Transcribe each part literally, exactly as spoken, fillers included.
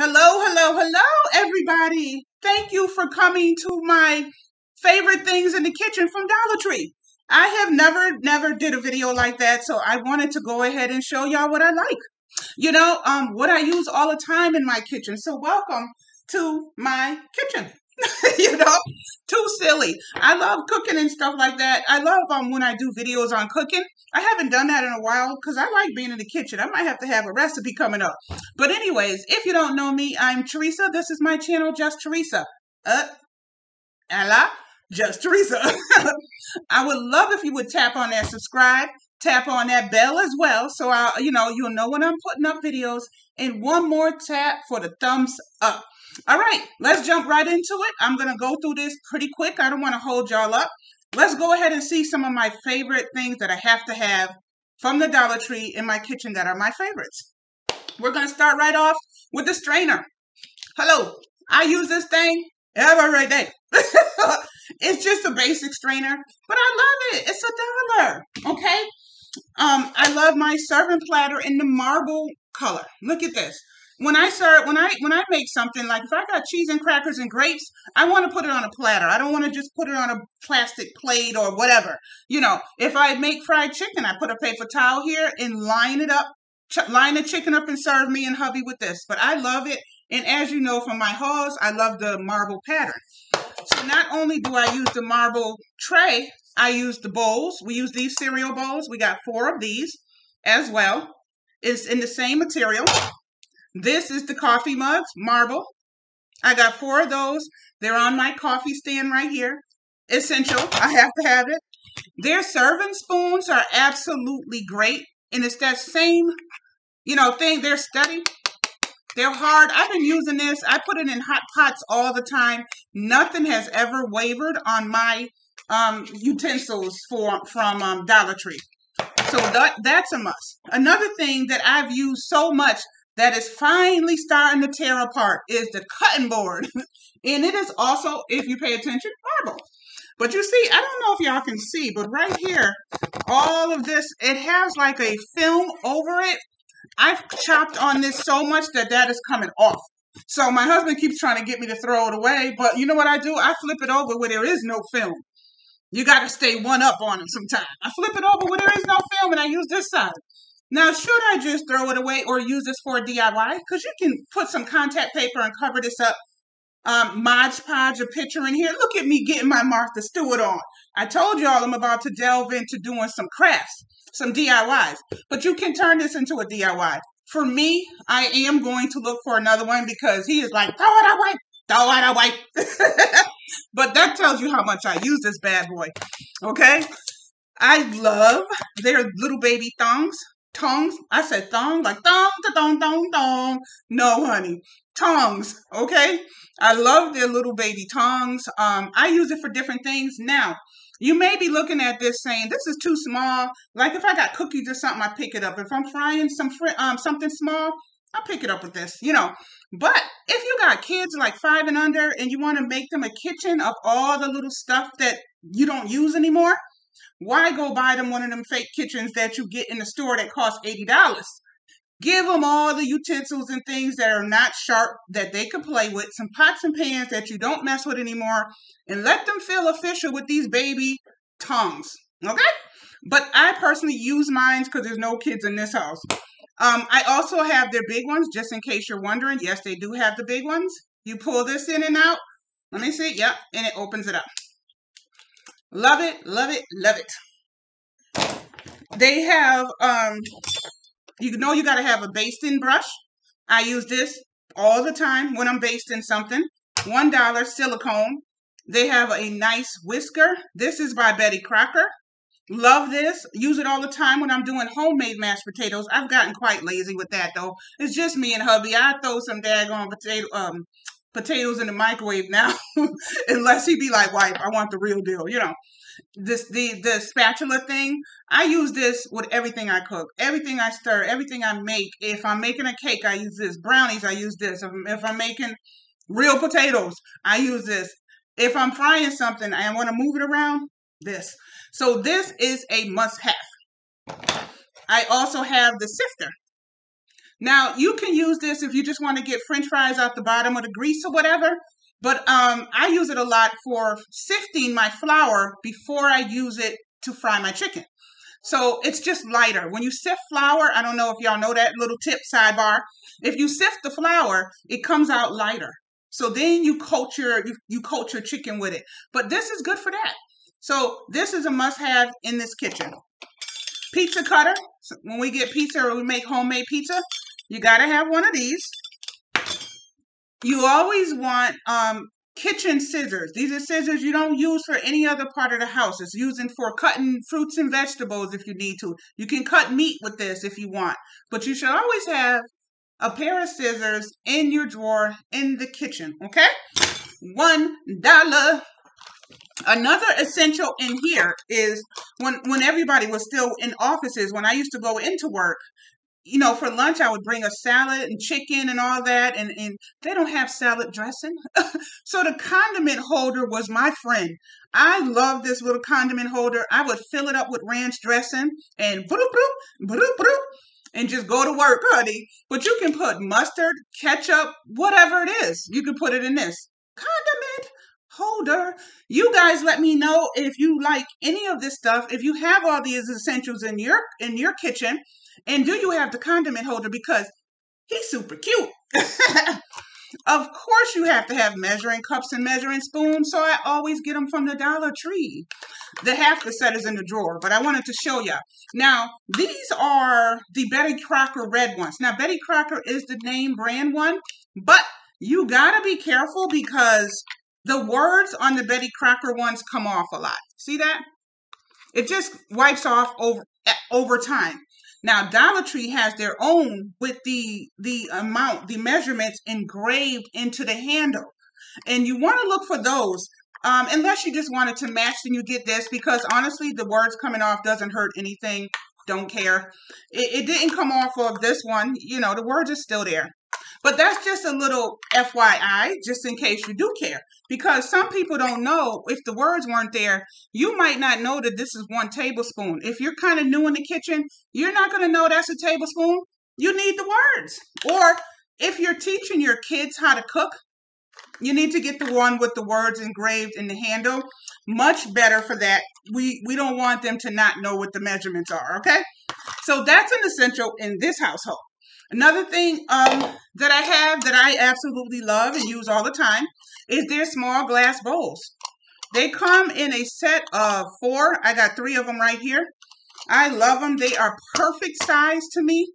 Hello, hello, hello, everybody. Thank you for coming to my favorite things in the kitchen from Dollar Tree. I have never, never did a video like that, so I wanted to go ahead and show y'all what I like. You know, um, what I use all the time in my kitchen. So welcome to my kitchen. You know, too silly. I love cooking and stuff like that. I love um, when I do videos on cooking. I haven't done that in a while because I like being in the kitchen. I might have to have a recipe coming up. But anyways, if you don't know me, I'm Teresa. This is my channel, Just Teresa. Uh, Ella, Just Teresa. I would love if you would tap on that subscribe, tap on that bell as well. So, I, you know, you'll know when I'm putting up videos. And one more tap for the thumbs up. All right, let's jump right into it. I'm going to go through this pretty quick. I don't want to hold y'all up. Let's go ahead and see some of my favorite things that I have to have from the Dollar Tree in my kitchen that are my favorites. We're going to start right off with the strainer. Hello, I use this thing every day. It's just a basic strainer, but I love it. It's a dollar, okay? Um, I love my serving platter in the marble color. Look at this. When I serve, when I when I make something, like if I got cheese and crackers and grapes, I want to put it on a platter. I don't want to just put it on a plastic plate or whatever. You know, if I make fried chicken, I put a paper towel here and line it up, line the chicken up and serve me and hubby with this. But I love it. And as you know from my hauls, I love the marble pattern. So not only do I use the marble tray, I use the bowls. We use these cereal bowls. We got four of these as well. It's in the same material. This is the coffee mugs, marble. I got four of those. They're on my coffee stand right here. Essential. I have to have it. Their serving spoons are absolutely great. And it's that same, you know, thing. They're steady. They're hard. I've been using this. I put it in hot pots all the time. Nothing has ever wavered on my um, utensils for from um, Dollar Tree. So that, that's a must. Another thing that I've used so much that is finally starting to tear apart is the cutting board. And it is also, if you pay attention, marble. But you see, I don't know if y'all can see, but right here, all of this, it has like a film over it. I've chopped on this so much that that is coming off. So my husband keeps trying to get me to throw it away, but you know what I do? I flip it over where there is no film. You got to stay one up on them sometime. I flip it over where there is no film and I use this side. Now, should I just throw it away or use this for a D I Y? Because you can put some contact paper and cover this up. Um, Mod Podge a picture in here. Look at me getting my Martha Stewart on. I told y'all I'm about to delve into doing some crafts, some D I Ys. But you can turn this into a D I Y. For me, I am going to look for another one because he is like, throw it away, throw it away. But that tells you how much I use this bad boy, okay? I love their little baby thongs. Tongs. I said thong, like thong, thong, thong, thong. No, honey. Tongs, okay? I love their little baby tongs. Um, I use it for different things. Now, you may be looking at this saying, this is too small. Like if I got cookies or something, I pick it up. If I'm frying some fr um, something small, I pick it up with this, you know. But if you got kids like five and under and you want to make them a kitchen of all the little stuff that you don't use anymore, why go buy them one of them fake kitchens that you get in the store that costs eighty dollars? Give them all the utensils and things that are not sharp that they can play with, some pots and pans that you don't mess with anymore, and let them feel official with these baby tongs, okay? But I personally use mine because there's no kids in this house. Um, I also have their big ones, just in case you're wondering. Yes, they do have the big ones. You pull this in and out. Let me see. Yep, and it opens it up. Love it, love it, love it. They have, um, you know you got to have a basting brush. I use this all the time when I'm basting something. one dollar silicone. They have a nice whisker. This is by Betty Crocker. Love this. Use it all the time when I'm doing homemade mashed potatoes. I've gotten quite lazy with that, though. It's just me and hubby. I throw some daggone potato, um, potatoes in the microwave now, unless he be like, wife, I want the real deal, you know. This the the spatula thing, I use this with everything I cook, everything I stir, everything I make. If I'm making a cake, I use this. Brownies, I use this. If, if I'm making real potatoes, I use this. If I'm frying something and I want to move it around, this. So this is a must-have. I also have the sifter. Now, you can use this if you just want to get French fries out the bottom of the grease or whatever. But um, I use it a lot for sifting my flour before I use it to fry my chicken. So it's just lighter. When you sift flour, I don't know if y'all know that little tip sidebar. If you sift the flour, it comes out lighter. So then you coat your, you, you coat your chicken with it. But this is good for that. So this is a must-have in this kitchen. Pizza cutter. So when we get pizza or we make homemade pizza, you got to have one of these. You always want um, kitchen scissors. These are scissors you don't use for any other part of the house. It's using for cutting fruits and vegetables if you need to. You can cut meat with this if you want. But you should always have a pair of scissors in your drawer in the kitchen, okay? One dollar. Another essential in here is when, when everybody was still in offices, when I used to go into work, you know, for lunch, I would bring a salad and chicken and all that, and, and they don't have salad dressing. So the condiment holder was my friend. I love this little condiment holder. I would fill it up with ranch dressing and bloop, bloop, bloop, bloop, and just go to work, honey. But you can put mustard, ketchup, whatever it is. You can put it in this condiment holder. You guys let me know if you like any of this stuff, if you have all these essentials in your in your kitchen, and do you have the condiment holder, because he's super cute. Of course you have to have measuring cups and measuring spoons, so I always get them from the Dollar Tree. The half the set is in the drawer, but I wanted to show you. Now, these are the Betty Crocker red ones. Now, Betty Crocker is the name brand one, but you gotta be careful because the words on the Betty Crocker ones come off a lot. See that? It just wipes off over over time. Now, Dollar Tree has their own with the, the amount, the measurements engraved into the handle. And you want to look for those, um, unless you just wanted to match, then you get this, because honestly, the words coming off doesn't hurt anything. Don't care. It, it didn't come off of this one. You know, the words are still there. But that's just a little F Y I, just in case you do care. Because some people don't know, if the words weren't there, you might not know that this is one tablespoon. If you're kind of new in the kitchen, you're not going to know that's a tablespoon. You need the words. Or if you're teaching your kids how to cook, you need to get the one with the words engraved in the handle. Much better for that. We, we don't want them to not know what the measurements are, okay? So that's an essential in this household. Another thing um, that I have that I absolutely love and use all the time is their small glass bowls. They come in a set of four. I got three of them right here. I love them. They are perfect size to me.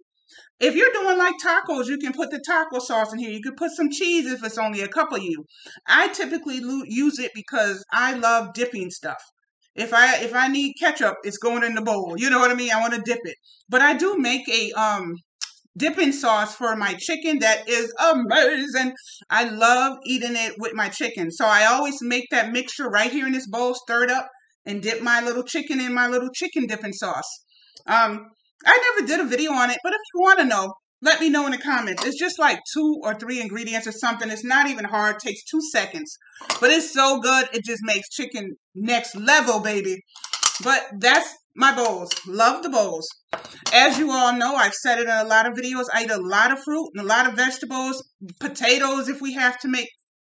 If you're doing like tacos, you can put the taco sauce in here. You can put some cheese if it's only a couple of you. I typically use it because I love dipping stuff. If I if I need ketchup, it's going in the bowl. You know what I mean? I want to dip it. But I do make a um. dipping sauce for my chicken that is amazing. I love eating it with my chicken. So I always make that mixture right here in this bowl, stir it up, and dip my little chicken in my little chicken dipping sauce. Um, I never did a video on it, but if you want to know, let me know in the comments. It's just like two or three ingredients or something. It's not even hard. It takes two seconds. But it's so good. It just makes chicken next level, baby. But that's my bowls. Love the bowls. As you all know, I've said it in a lot of videos, I eat a lot of fruit and a lot of vegetables, potatoes if we have to make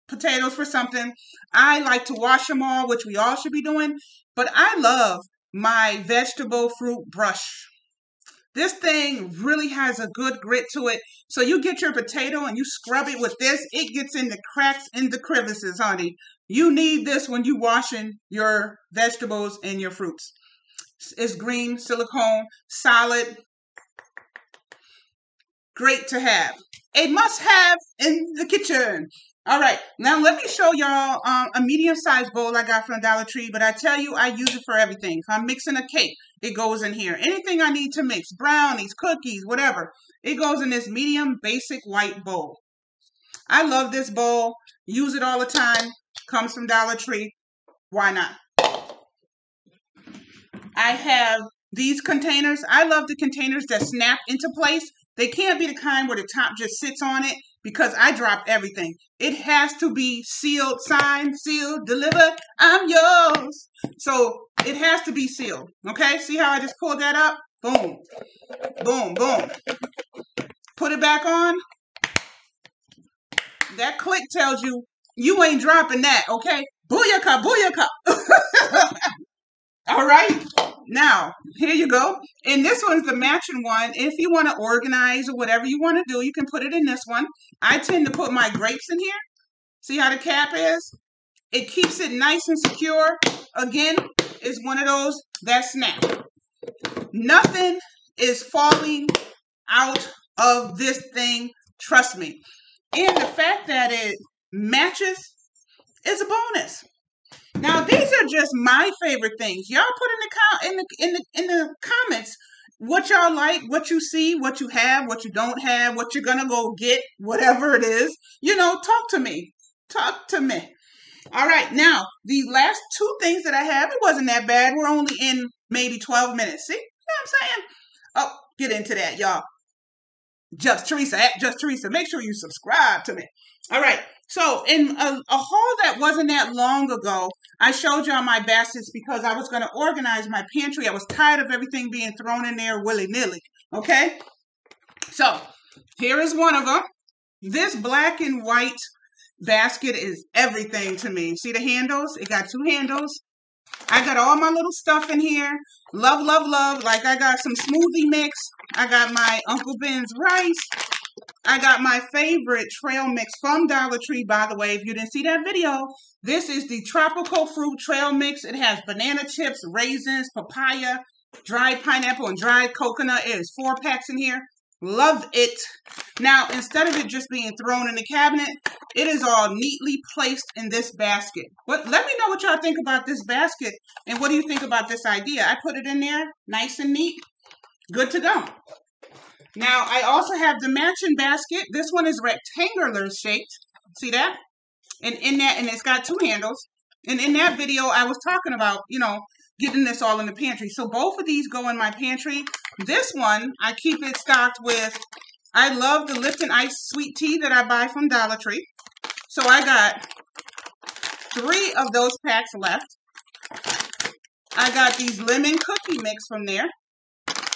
potatoes for something. I like to wash them all, which we all should be doing, but I love my vegetable fruit brush. This thing really has a good grit to it. So you get your potato and you scrub it with this. It gets in the cracks and the crevices, honey. You need this when you're washing your vegetables and your fruits. It's green, silicone, solid. Great to have. A must-have in the kitchen. All right, now let me show y'all um, a medium-sized bowl I got from Dollar Tree, but I tell you, I use it for everything. If I'm mixing a cake, it goes in here. Anything I need to mix, brownies, cookies, whatever, it goes in this medium, basic white bowl. I love this bowl. Use it all the time. Comes from Dollar Tree. Why not? I have these containers. I love the containers that snap into place. They can't be the kind where the top just sits on it, because I dropped everything. It has to be sealed, signed, sealed, delivered. I'm yours. So it has to be sealed. Okay, see how I just pulled that up? Boom, boom, boom. Put it back on. That click tells you, you ain't dropping that, okay? Booyaka, booyaka. All right. Now, here you go. And this one's the matching one. If you want to organize or whatever you want to do, you can put it in this one. I tend to put my grapes in here. See how the cap is? It keeps it nice and secure. Again, it's one of those that snap. Nothing is falling out of this thing. Trust me. And the fact that it matches is a bonus. Now, these are just my favorite things. Y'all put in the, in the in the in the comments what y'all like, what you see, what you have, what you don't have, what you're gonna go get, whatever it is. You know, talk to me. Talk to me. All right, now the last two things that I have, it wasn't that bad. We're only in maybe twelve minutes. See, you know what I'm saying? Oh, get into that, y'all. Just Teresa, at Just Teresa. Make sure you subscribe to me. All right. So in a, a haul that wasn't that long ago, I showed y'all my baskets because I was going to organize my pantry. I was tired of everything being thrown in there willy-nilly. Okay. So here is one of them. This black and white basket is everything to me. See the handles? It got two handles. I got all my little stuff in here. Love, love, love. Like I got some smoothie mix. I got my Uncle Ben's rice. I got my favorite trail mix from Dollar Tree, by the way. If you didn't see that video, this is the tropical fruit trail mix. It has banana chips, raisins, papaya, dried pineapple, and dried coconut. It is four packs in here. Love it. Now, instead of it just being thrown in the cabinet, it is all neatly placed in this basket. What? Let me know what y'all think about this basket, and what do you think about this idea? I put it in there, nice and neat, good to go. Now, I also have the matching basket. This one is rectangular shaped. See that? And in that, and it's got two handles. And in that video, I was talking about, you know, getting this all in the pantry. So both of these go in my pantry. This one, I keep it stocked with, I love the Lipton iced sweet tea that I buy from Dollar Tree. So I got three of those packs left. I got these lemon cookie mix from there.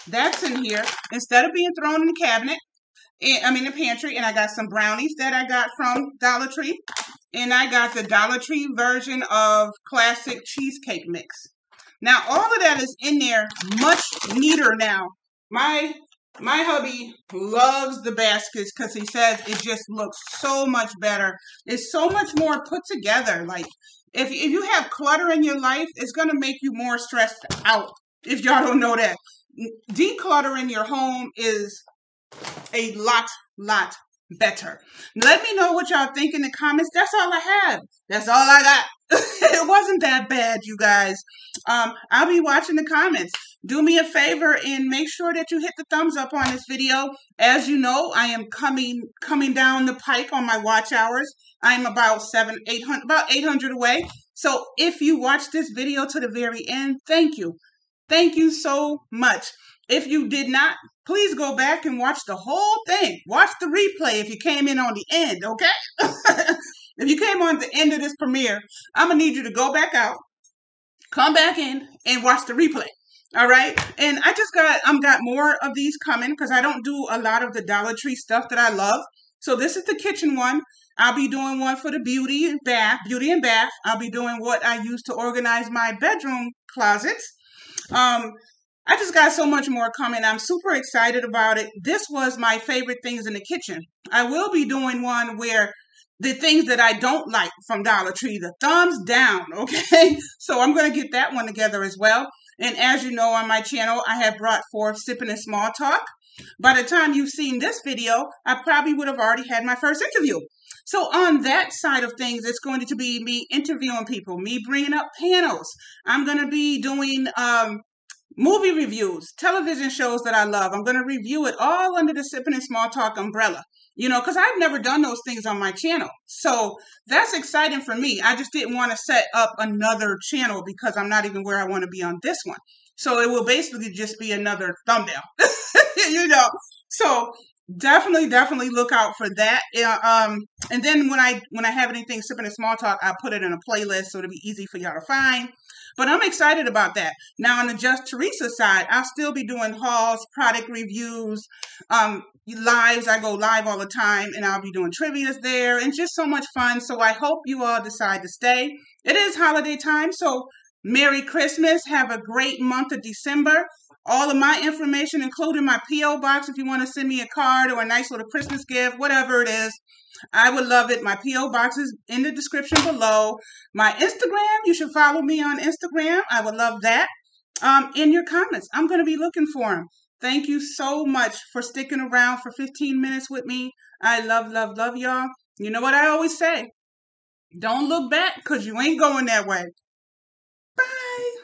That's in here instead of being thrown in the cabinet. And, I mean the pantry, and I got some brownies that I got from Dollar Tree, and I got the Dollar Tree version of classic cheesecake mix. Now all of that is in there, much neater now. My my hubby loves the baskets because he says it just looks so much better. It's so much more put together. Like if if you have clutter in your life, it's gonna make you more stressed out. If y'all don't know that. Decluttering your home is a lot, lot better. Let me know what y'all think in the comments. That's all I have. That's all I got. It wasn't that bad, you guys. Um, I'll be watching the comments. Do me a favor and make sure that you hit the thumbs up on this video. As you know, I am coming coming down the pike on my watch hours. I'm about seven, eight hundred, about eight hundred away. So if you watch this video to the very end, thank you. Thank you so much. If you did not, please go back and watch the whole thing. Watch the replay if you came in on the end, okay? If you came on the end of this premiere, I'm going to need you to go back out, come back in, and watch the replay, all right? And I just got, um, got more of these coming because I don't do a lot of the Dollar Tree stuff that I love. So this is the kitchen one. I'll be doing one for the beauty and bath. Beauty and bath. I'll be doing what I use to organize my bedroom closets. Um, I just got so much more coming. I'm super excited about it. This was my favorite things in the kitchen. I will be doing one where the things that I don't like from Dollar Tree, the thumbs down, okay? So I'm going to get that one together as well. And as you know, on my channel, I have brought forth Sipping and Small Talk. By the time you've seen this video, I probably would have already had my first interview. So on that side of things, it's going to be me interviewing people, me bringing up panels. I'm going to be doing um, movie reviews, television shows that I love. I'm going to review it all under the Sipping and Small Talk umbrella, you know, because I've never done those things on my channel. So that's exciting for me. I just didn't want to set up another channel because I'm not even where I want to be on this one. So it will basically just be another thumbnail, you know, so definitely, definitely look out for that. Um, and then when I when I have anything Sipping and Small Talk, I put it in a playlist so it'll be easy for y'all to find. But I'm excited about that. Now, on the Just Teresa side, I'll still be doing hauls, product reviews, um, lives. I go live all the time, and I'll be doing trivias there, and just so much fun. So I hope you all decide to stay. It is holiday time, so Merry Christmas. Have a great month of December. All of my information, including my P O box, if you want to send me a card or a nice little Christmas gift, whatever it is, I would love it. My P O box is in the description below. My Instagram, you should follow me on Instagram. I would love that. Um, in your comments, I'm going to be looking for them. Thank you so much for sticking around for fifteen minutes with me. I love, love, love y'all. You know what I always say? Don't look back because you ain't going that way. Bye.